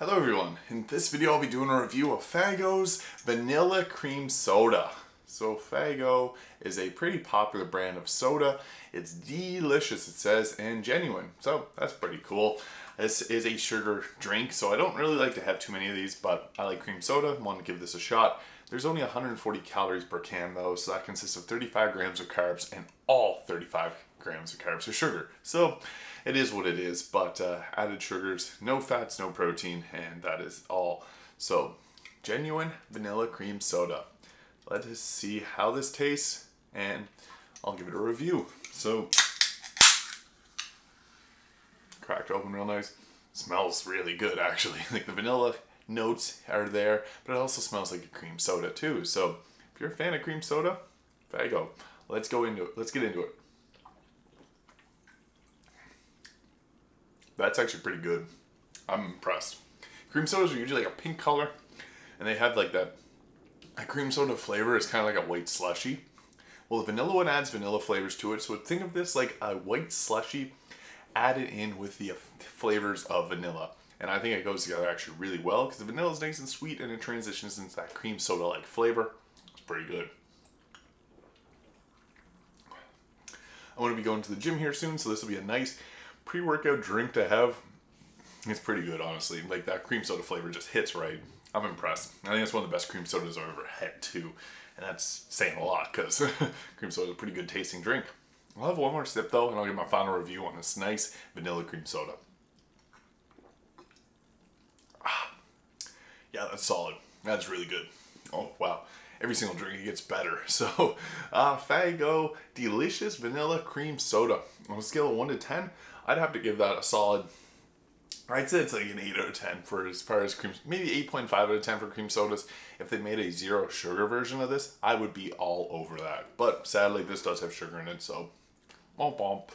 Hello everyone, in this video I'll be doing a review of Faygo's Vanilla Cream Soda. So Faygo is a pretty popular brand of soda. It's delicious, it says, and genuine, so that's pretty cool. This is a sugar drink, so I don't really like to have too many of these, but I like cream soda, want to give this a shot. There's only 140 calories per can though, so that consists of 35 grams of carbs and all 35 grams of carbs are sugar. So it is what it is, but added sugars, no fats, no protein, and that is all. So genuine vanilla cream soda. Let us see how this tastes and I'll give it a review. So cracked open real nice. Smells really good actually, like the vanilla notes are there, but it also smells like a cream soda too. So if you're a fan of cream soda, Faygo. Let's go into it. Let's get into it. That's actually pretty good. I'm impressed. Cream sodas are usually like a pink color, and they have like that cream soda flavor is kind of like a white slushy. Well, the vanilla one adds vanilla flavors to it, so think of this like a white slushy added in with the flavors of vanilla. And I think it goes together actually really well because the vanilla is nice and sweet and it transitions into that cream soda-like flavor. It's pretty good. I'm going to be going to the gym here soon, so this will be a nice pre-workout drink to have. It's pretty good, honestly. Like that cream soda flavor just hits right. I'm impressed. I think it's one of the best cream sodas I've ever had too, and that's saying a lot because cream soda is a pretty good tasting drink. I'll have one more sip though, and I'll give my final review on this nice vanilla cream soda. Ah, yeah, that's solid. That's really good. Oh wow, every single drink it gets better. So Faygo delicious vanilla cream soda. On a scale of 1 to 10, I'd have to give that a solid. I'd say it's like an 8 out of 10 for as far as cream, maybe 8.5 out of 10 for cream sodas. If they made a zero sugar version of this, I would be all over that. But sadly, this does have sugar in it, so bump bump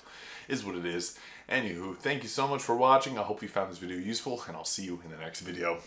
is what it is. Anywho, thank you so much for watching. I hope you found this video useful, and I'll see you in the next video.